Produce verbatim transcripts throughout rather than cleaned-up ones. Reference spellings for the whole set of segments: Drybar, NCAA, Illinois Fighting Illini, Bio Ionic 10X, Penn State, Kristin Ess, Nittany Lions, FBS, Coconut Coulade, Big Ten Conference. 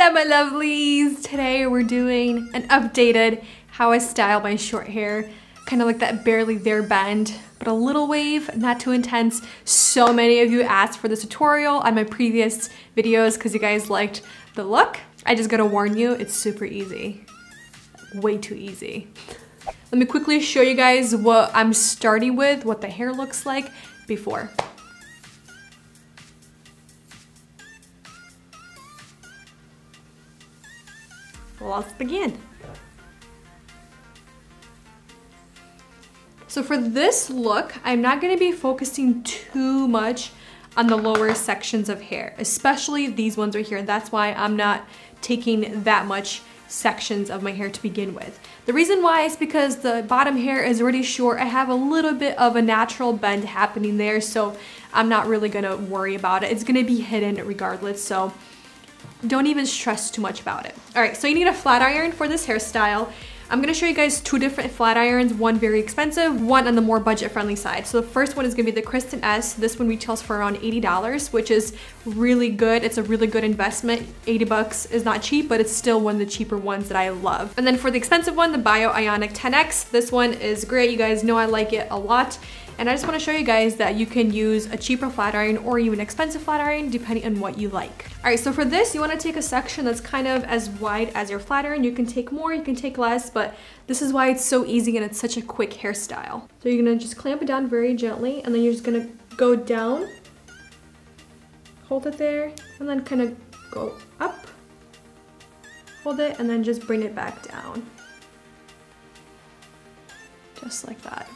Hello my lovelies! Today we're doing an updated how I style my short hair. Kind of like that barely there bend, but a little wave, not too intense. So many of you asked for this tutorial on my previous videos because you guys liked the look. I just gotta warn you, it's super easy. Way too easy. Let me quickly show you guys what I'm starting with, what the hair looks like before. Let's begin. So for this look, I'm not going to be focusing too much on the lower sections of hair, especially these ones right here. That's why I'm not taking that much sections of my hair to begin with. The reason why is because the bottom hair is already short. I have a little bit of a natural bend happening there, so I'm not really going to worry about it. It's going to be hidden regardless, so don't even stress too much about it. All right, so you need a flat iron for this hairstyle. I'm gonna show you guys two different flat irons, one very expensive, one on the more budget-friendly side. So the first one is gonna be the Kristin Ess. This one retails for around eighty dollars, which is really good. It's a really good investment. eighty bucks is not cheap, but it's still one of the cheaper ones that I love. And then for the expensive one, the Bio Ionic ten X. This one is great. You guys know I like it a lot. And I just wanna show you guys that you can use a cheaper flat iron or even expensive flat iron, depending on what you like. All right, so for this, you wanna take a section that's kind of as wide as your flat iron. You can take more, you can take less, but this is why it's so easy and it's such a quick hairstyle. So you're gonna just clamp it down very gently and then you're just gonna go down, hold it there, and then kind of go up, hold it, and then just bring it back down. Just like that.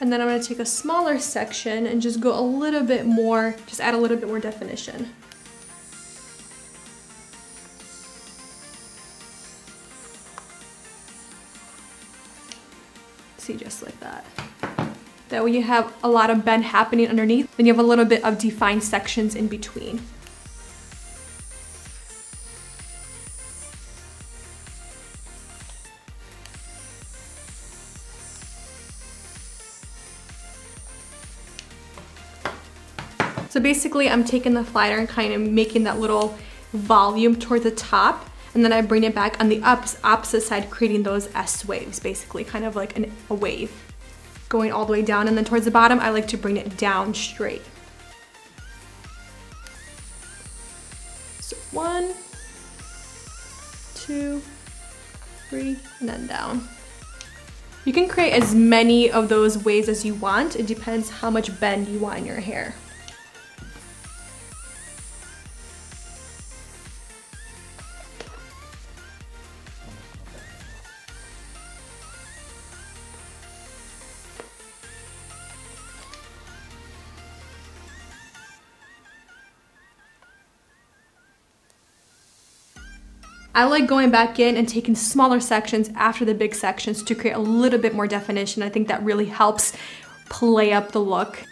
And then I'm gonna take a smaller section and just go a little bit more, just add a little bit more definition. See, just like that. That way you have a lot of bend happening underneath, then you have a little bit of defined sections in between. So basically I'm taking the flat iron, kind of making that little volume toward the top, and then I bring it back on the ups, opposite side, creating those S waves, basically kind of like an, a wave going all the way down, and then towards the bottom, I like to bring it down straight. So one, two, three, and then down. You can create as many of those waves as you want. It depends how much bend you want in your hair. I like going back in and taking smaller sections after the big sections to create a little bit more definition. I think that really helps play up the look.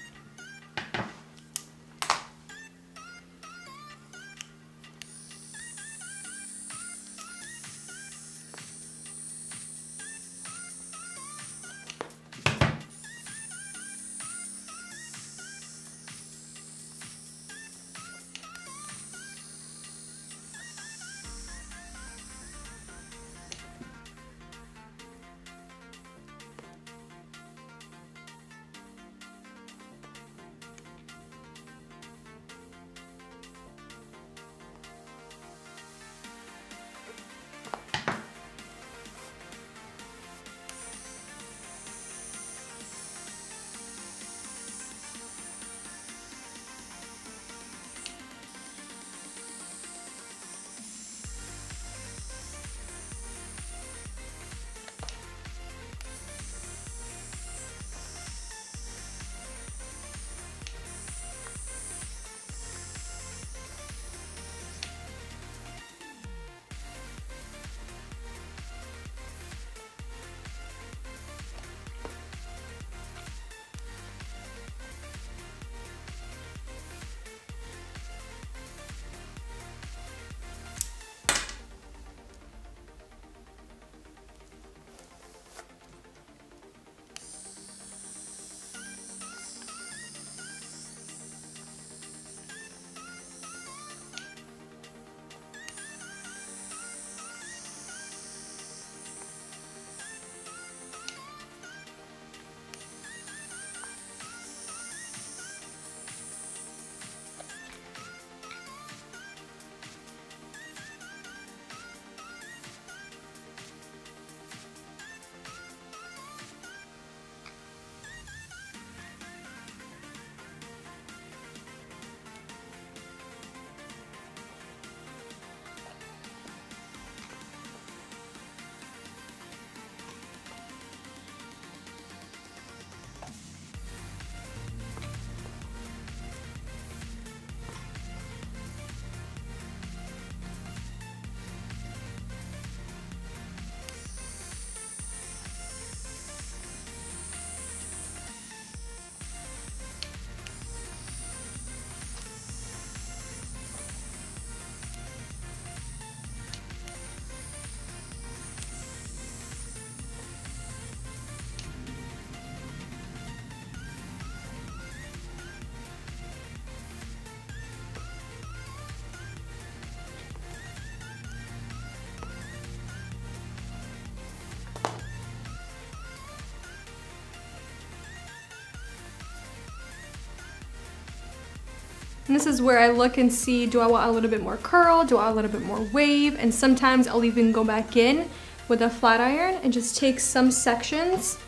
And this is where I look and see, do I want a little bit more curl? Do I want a little bit more wave? And sometimes I'll even go back in with a flat iron and just take some sections,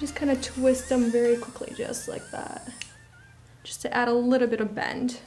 just kind of twist them very quickly, just like that, just to add a little bit of bend.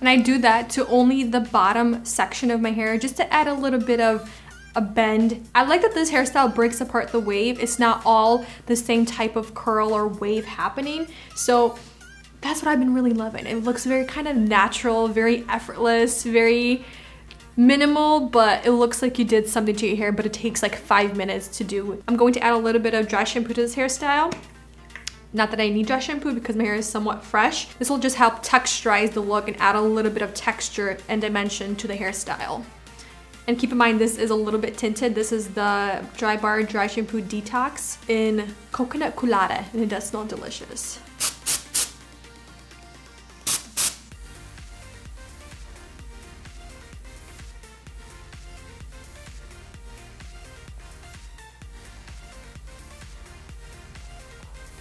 And I do that to only the bottom section of my hair just to add a little bit of a bend. I like that this hairstyle breaks apart the wave. It's not all the same type of curl or wave happening. So that's what I've been really loving. It looks very kind of natural, very effortless, very minimal, but it looks like you did something to your hair, but it takes like five minutes to do. I'm going to add a little bit of dry shampoo to this hairstyle. Not that I need dry shampoo because my hair is somewhat fresh. This will just help texturize the look and add a little bit of texture and dimension to the hairstyle. And keep in mind, this is a little bit tinted. This is the Drybar Dry Shampoo Detox in Coconut Coulade, and it does smell delicious.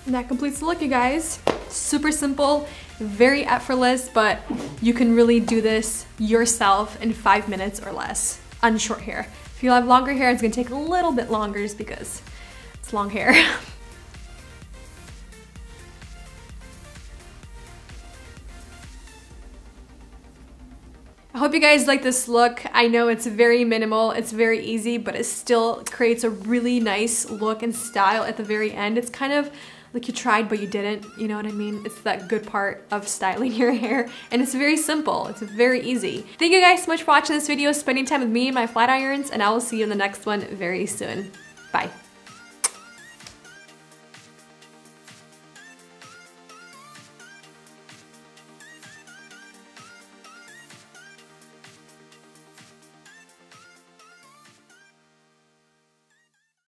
And that completes the look, you guys. Super simple, very effortless, but you can really do this yourself in five minutes or less on short hair. If you have longer hair, it's gonna take a little bit longer just because it's long hair. I hope you guys like this look. I know it's very minimal, it's very easy, but it still creates a really nice look and style at the very end. It's kind of like you tried, but you didn't, you know what I mean? It's that good part of styling your hair, and it's very simple, it's very easy. Thank you guys so much for watching this video, spending time with me and my flat irons, and I will see you in the next one very soon. Bye.